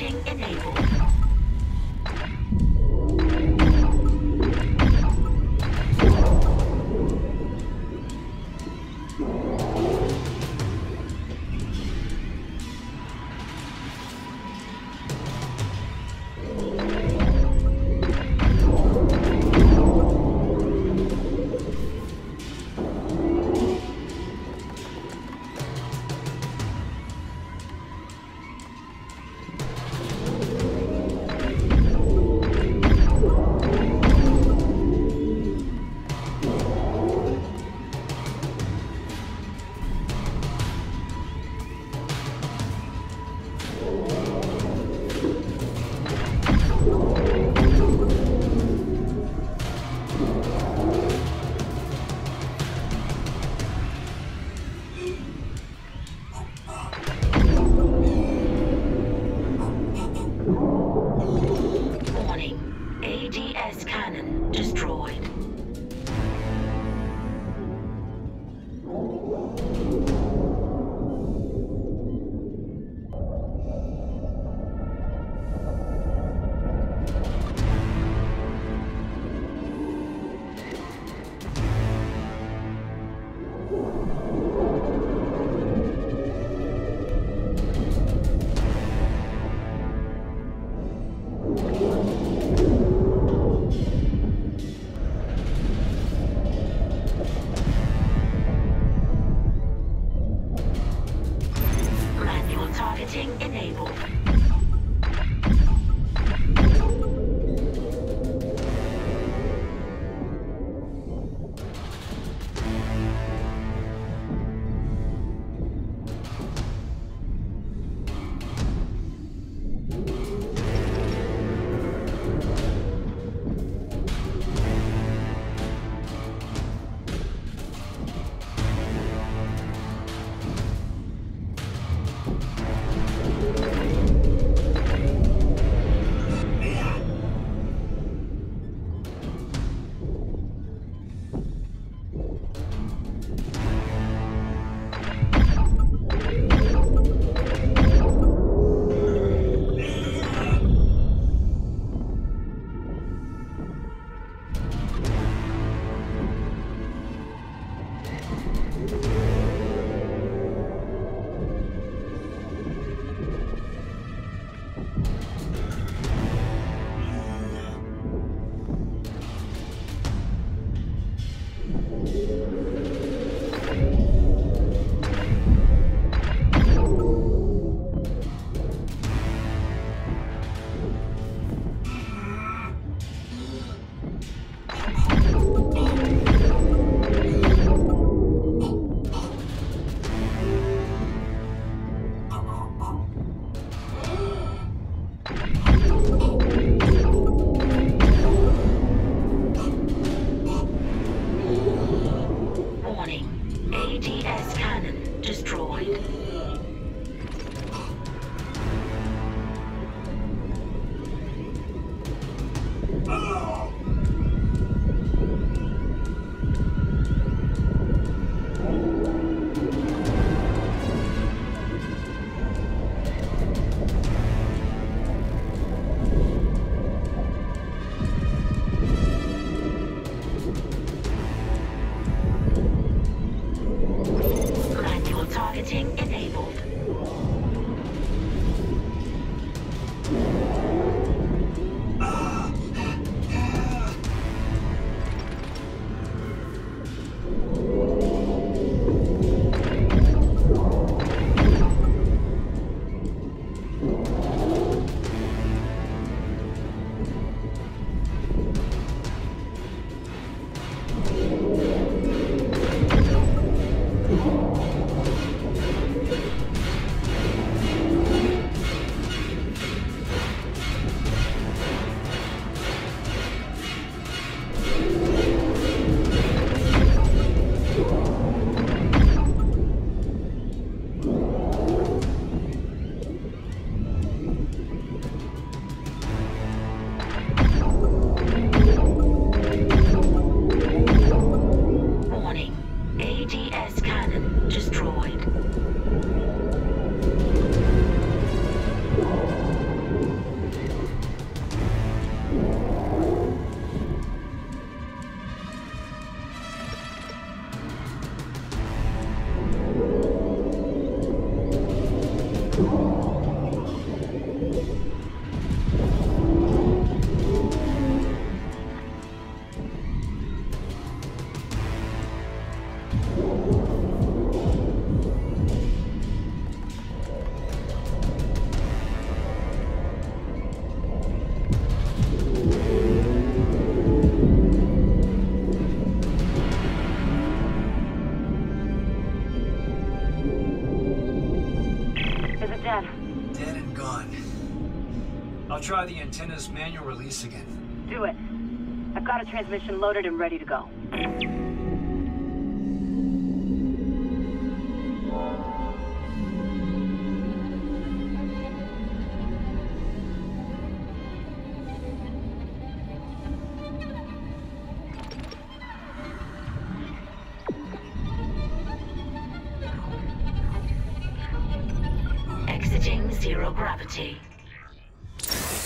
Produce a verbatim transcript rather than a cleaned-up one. Routing enabled. I'll try the antenna's manual release again. Do it. I've got a transmission loaded and ready to go. Exiting zero gravity.